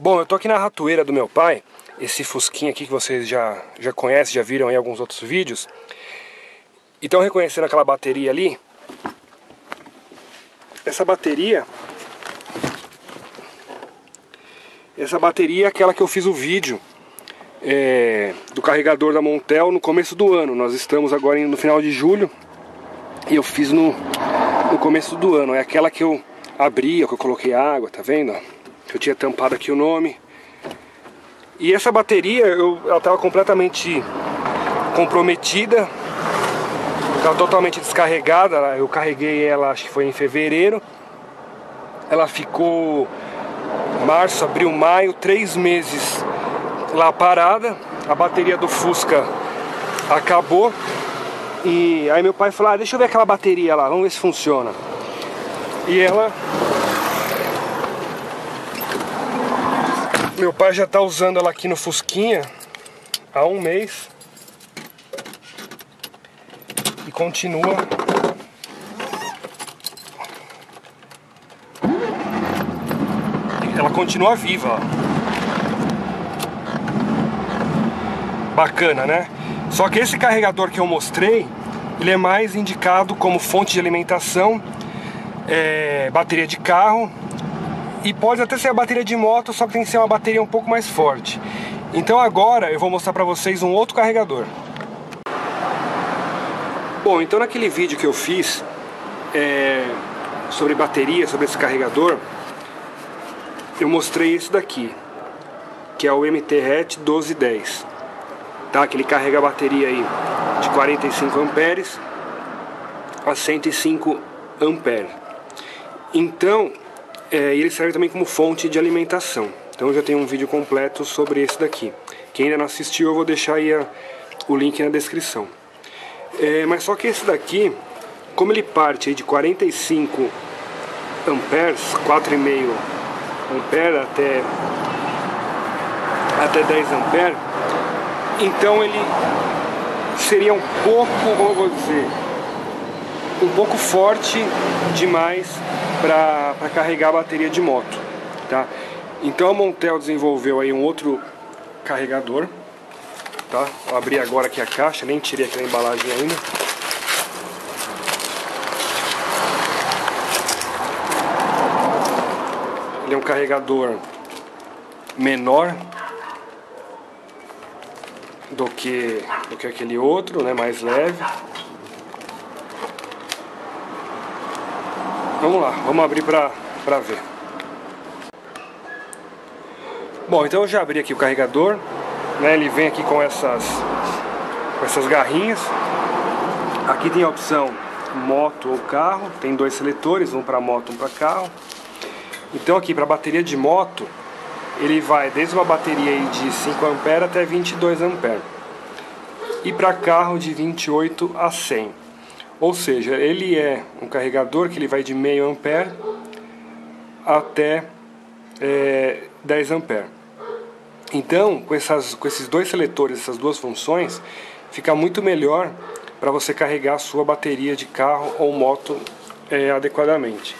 Bom, eu tô aqui na ratoeira do meu pai, esse fusquinha aqui que vocês já conhecem, já viram em alguns outros vídeos. E estão reconhecendo aquela bateria ali? Essa bateria é aquela que eu fiz o vídeo do carregador da Montel no começo do ano. Nós estamos agora no final de julho e eu fiz no começo do ano. É aquela que eu abri, que eu coloquei água, tá vendo? Eu tinha tampado aqui o nome. E essa bateria, ela estava completamente comprometida, estava totalmente descarregada. Eu carreguei ela, acho que foi em fevereiro. Ela ficou março, abril, maio, 3 meses lá parada. A bateria do Fusca acabou. E aí meu pai falou, deixa eu ver aquela bateria lá, vamos ver se funciona. E ela... Meu pai já tá usando ela aqui no Fusquinha há um mês. E continua. Ela continua viva. Bacana, né? Só que esse carregador que eu mostrei, ele é mais indicado como fonte de alimentação, bateria de carro. E pode até ser a bateria de moto, só que tem que ser uma bateria um pouco mais forte. Então agora eu vou mostrar pra vocês um outro carregador. Bom, então naquele vídeo que eu fiz sobre bateria, sobre esse carregador, eu mostrei esse daqui, que é o MT-HAT 1210, tá? Que ele carrega a bateria aí de 45 amperes a 105 amperes. Então... e ele serve também como fonte de alimentação. Então eu já tenho um vídeo completo sobre esse daqui. Quem ainda não assistiu, eu vou deixar aí o link na descrição. Mas só que esse daqui, como ele parte aí de 45 amperes, 4,5 amperes até 10 amperes, então ele seria um pouco, como eu vou dizer, um pouco forte demais para carregar a bateria de moto, tá? Então a Montel desenvolveu aí um outro carregador, tá? Vou abrir agora aqui a caixa, nem tirei aqui a embalagem ainda. Ele é um carregador menor do que aquele outro, né? Mais leve. Vamos lá, vamos abrir pra ver. Bom, então eu já abri aqui o carregador, né? Ele vem aqui com essas garrinhas. Aqui tem a opção moto ou carro. Tem 2 seletores, um para moto, um para carro. Então aqui para bateria de moto, ele vai desde uma bateria aí de 5 A até 22 A. E para carro de 28 a 100. Ou seja, ele é um carregador que ele vai de meio ampere até 10 ampere. Então, com esses 2 seletores, essas 2 funções, fica muito melhor para você carregar a sua bateria de carro ou moto adequadamente,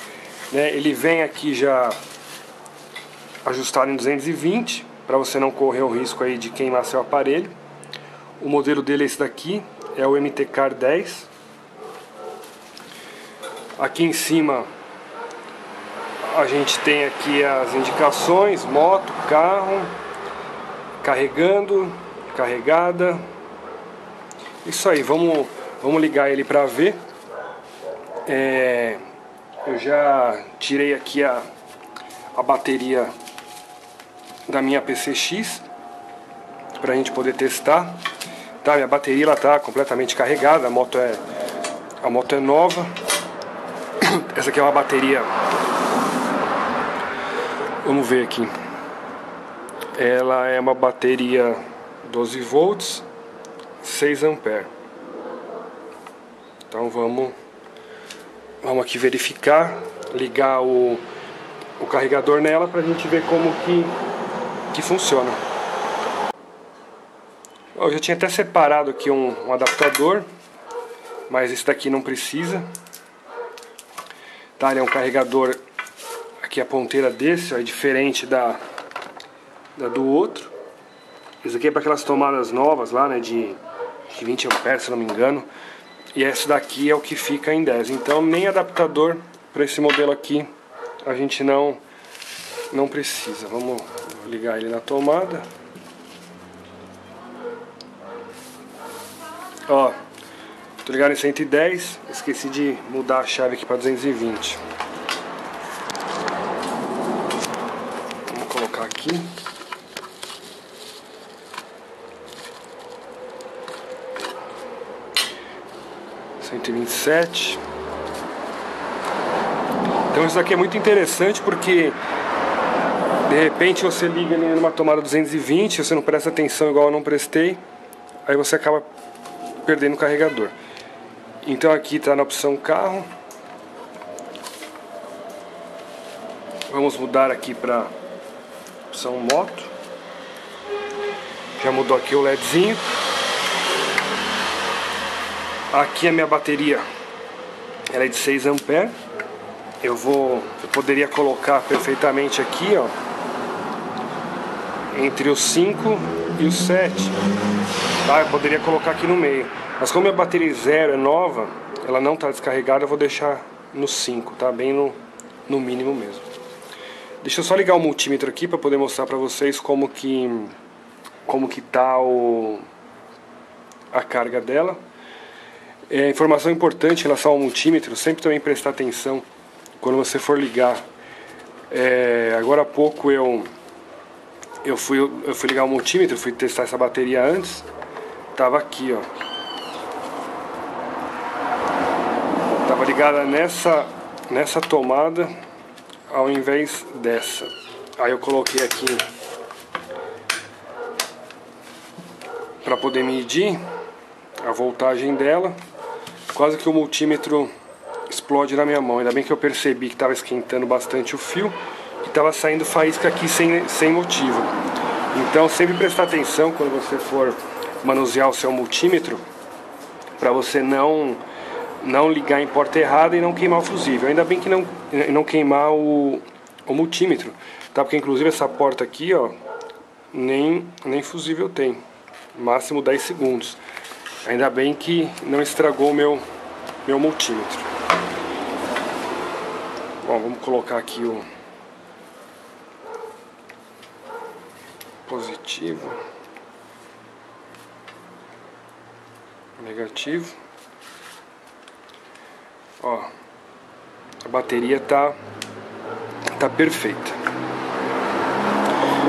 né? Ele vem aqui já ajustado em 220, para você não correr o risco aí de queimar seu aparelho. O modelo dele é esse daqui, é o MT-CAR10. Aqui em cima a gente tem aqui as indicações: moto, carro, carregando, carregada. Isso aí, vamos ligar ele para ver. Eu já tirei aqui a bateria da minha PCX para a gente poder testar. Tá, minha bateria ela tá completamente carregada. A moto é nova. Essa aqui é uma bateria, vamos ver aqui, ela é uma bateria 12 volts, 6 amperes. Então vamos aqui verificar, ligar o carregador nela pra gente ver como que funciona. Eu já tinha até separado aqui um adaptador, mas esse daqui não precisa. Tá, ele é um carregador, aqui a ponteira desse ó, é diferente da da do outro. Isso aqui é para aquelas tomadas novas lá, né, de 20 amperes, se não me engano. E essa daqui é o que fica em 10. Então nem adaptador para esse modelo aqui a gente não precisa. Vamos ligar ele na tomada. Ó, tô ligado em 110, esqueci de mudar a chave aqui para 220. Vamos colocar aqui. Então isso daqui é muito interessante porque de repente você liga numa tomada 220, você não presta atenção igual eu não prestei, aí você acaba perdendo o carregador. Então aqui está na opção carro. Vamos mudar aqui para opção moto. Já mudou aqui o LEDzinho. Aqui a minha bateria, ela é de 6 ampere. Eu poderia colocar perfeitamente aqui, ó, entre os 5 e os 7. Tá? Eu poderia colocar aqui no meio. Mas como minha bateria zero é nova, ela não está descarregada, eu vou deixar no 5, tá? Bem no mínimo mesmo. Deixa eu só ligar o multímetro aqui para poder mostrar para vocês como que tá a carga dela. É, informação importante em relação ao multímetro, sempre também prestar atenção quando você for ligar. Agora há pouco eu fui ligar o multímetro, fui testar essa bateria antes, tava aqui, ó, tava ligada nessa tomada ao invés dessa. Aí eu coloquei aqui para poder medir a voltagem dela. Quase que o multímetro explode na minha mão. Ainda bem que eu percebi que estava esquentando bastante o fio e estava saindo faísca aqui sem motivo. Então sempre prestar atenção quando você for manusear o seu multímetro, para você não ligar em porta errada e não queimar o fusível. Ainda bem que não queimar o multímetro, tá? Porque inclusive essa porta aqui, ó, nem fusível tem. Máximo 10 segundos. Ainda bem que não estragou o meu multímetro. Bom, vamos colocar aqui o positivo, negativo. Ó, a bateria tá perfeita.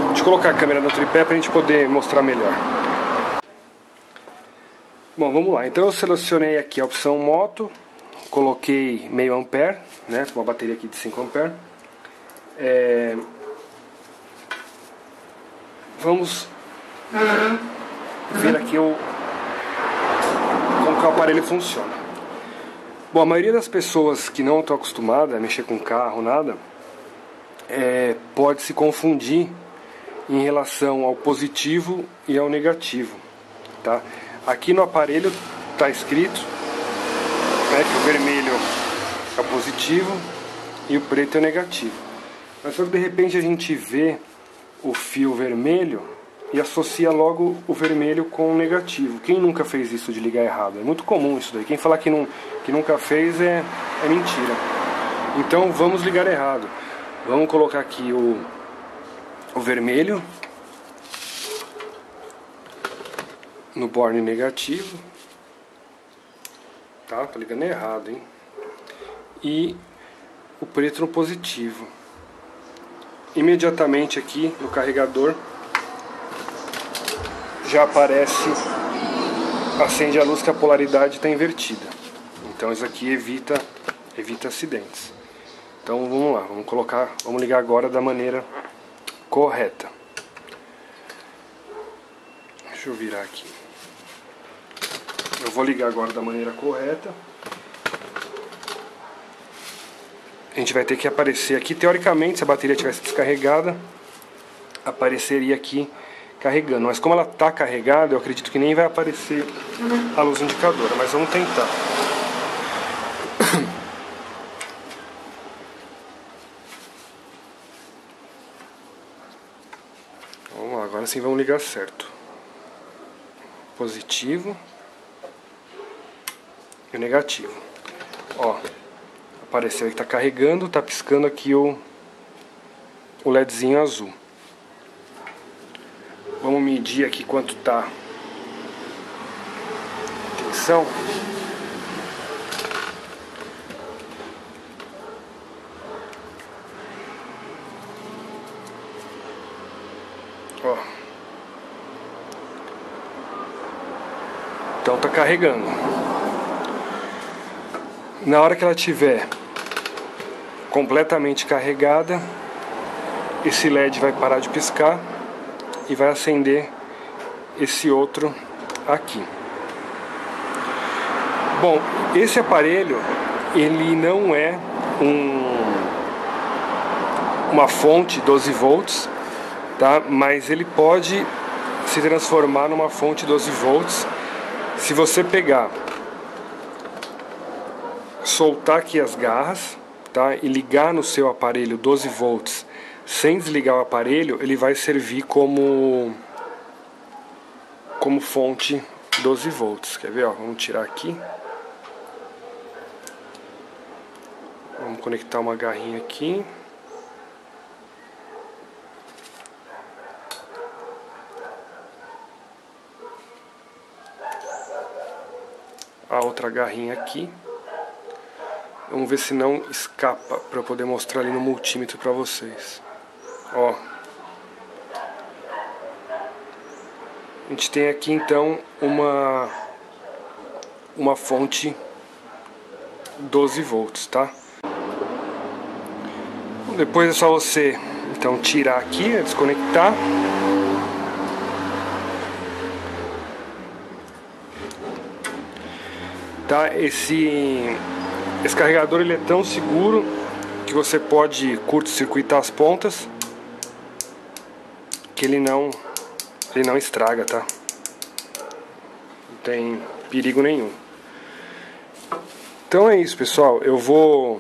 Deixa eu colocar a câmera no tripé para a gente poder mostrar melhor. Bom, vamos lá. Então eu selecionei aqui a opção moto, coloquei meio ampere, né, uma bateria aqui de 5 ampere. Vamos ver aqui como que o aparelho funciona. Bom, a maioria das pessoas que não estão acostumadas a mexer com carro, nada, pode se confundir em relação ao positivo e ao negativo, tá? Aqui no aparelho está escrito, né, que o vermelho é o positivo e o preto é o negativo. Mas só que de repente a gente vê o fio vermelho e associa logo o vermelho com o negativo. Quem nunca fez isso de ligar errado? É muito comum isso daí. Quem falar que nunca fez é mentira. Então vamos ligar errado. Vamos colocar aqui o vermelho no borne negativo, tá? Tô ligando errado, hein? E o preto no positivo. Imediatamente aqui no carregador já aparece, acende a luz que a polaridade está invertida. Então isso aqui evita acidentes. Então vamos lá, vamos ligar agora da maneira correta. Deixa eu virar aqui. Eu vou ligar agora da maneira correta. A gente vai ter que aparecer aqui, teoricamente, se a bateria tivesse descarregada, apareceria aqui carregando. Mas como ela está carregada, eu acredito que nem vai aparecer a luz indicadora. Mas vamos tentar. Vamos lá, agora sim vamos ligar certo. Positivo e o negativo. Ó, apareceu aí que tá carregando, tá piscando aqui o LEDzinho azul. Vamos medir aqui quanto tá a tensão. Ó. Então tá carregando. Na hora que ela tiver completamente carregada, esse LED vai parar de piscar e vai acender esse outro aqui. Bom, esse aparelho ele não é uma fonte 12 volts, tá? Mas ele pode se transformar numa fonte 12 volts se você pegar, soltar aqui as garras, tá? E ligar no seu aparelho 12 volts sem desligar o aparelho. Ele vai servir como fonte 12 volts. Quer ver? Ó, vamos tirar aqui. Vamos conectar uma garrinha aqui. A outra garrinha aqui. Vamos ver se não escapa para eu poder mostrar ali no multímetro para vocês. Ó. A gente tem aqui então uma fonte 12 volts, tá? Depois é só você então tirar aqui, desconectar. Tá, esse carregador ele é tão seguro que você pode curto-circuitar as pontas que ele não estraga, tá? Não tem perigo nenhum. Então é isso, pessoal. Eu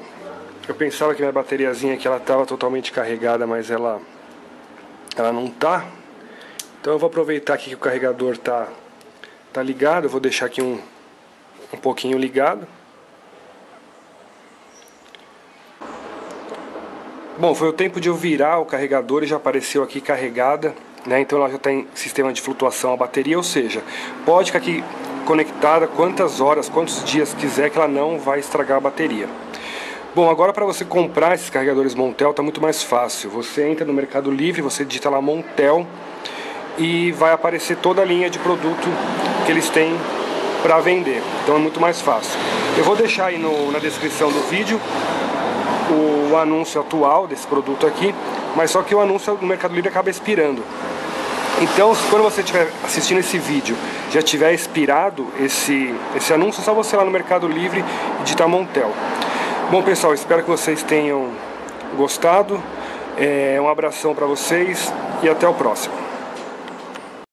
pensava que minha bateriazinha aqui ela tava totalmente carregada, mas ela não tá. Então eu vou aproveitar aqui que o carregador tá ligado, eu vou deixar aqui um pouquinho ligado. Bom, foi o tempo de eu virar o carregador e já apareceu aqui carregada, né? Então ela já tem sistema de flutuação a bateria, ou seja, pode ficar aqui conectada quantas horas, quantos dias quiser que ela não vai estragar a bateria. Bom, agora para você comprar esses carregadores Montel tá muito mais fácil. Você entra no Mercado Livre, você digita lá Montel e vai aparecer toda a linha de produto que eles têm para vender, então é muito mais fácil. Eu vou deixar aí na descrição do vídeo o anúncio atual desse produto aqui, mas só que o anúncio no Mercado Livre acaba expirando. Então, quando você estiver assistindo esse vídeo, já tiver expirado esse anúncio, é só você ir lá no Mercado Livre e digitar Montel. Bom, pessoal, espero que vocês tenham gostado. Um abração para vocês e até o próximo.